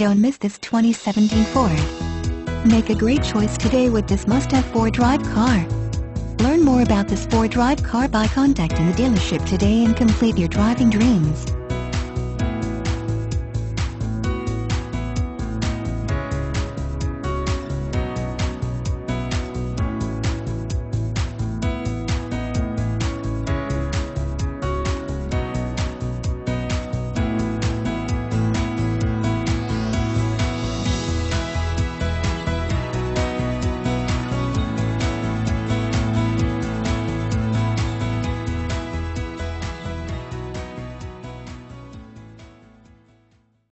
Don't miss this 2017 Ford. Make a great choice today with this must-have Ford Drive car. Learn more about this Ford Drive car by contacting the dealership today and complete your driving dreams.